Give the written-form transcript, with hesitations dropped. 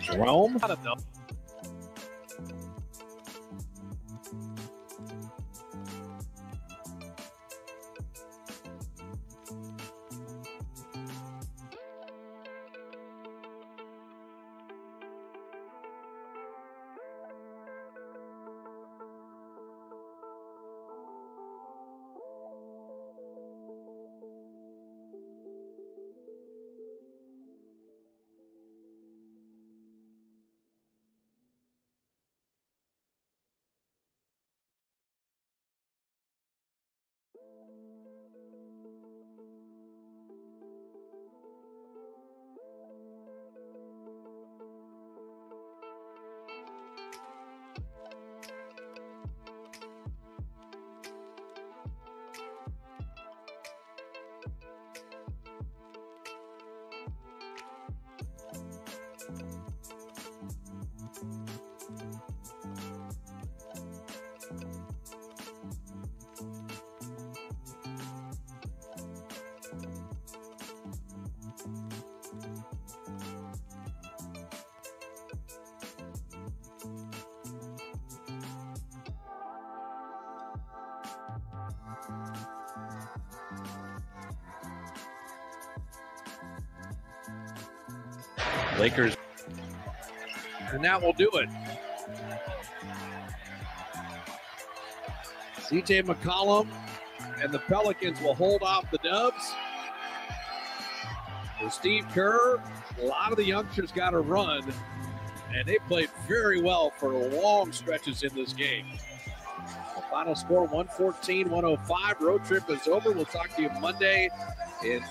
Jerome? I don't know. Lakers. And that will do it. C.J. McCollum and the Pelicans will hold off the Dubs. For Steve Kerr, a lot of the youngsters got a run, and they played very well for long stretches in this game. The final score, 114-105. Road trip is over. We'll talk to you Monday in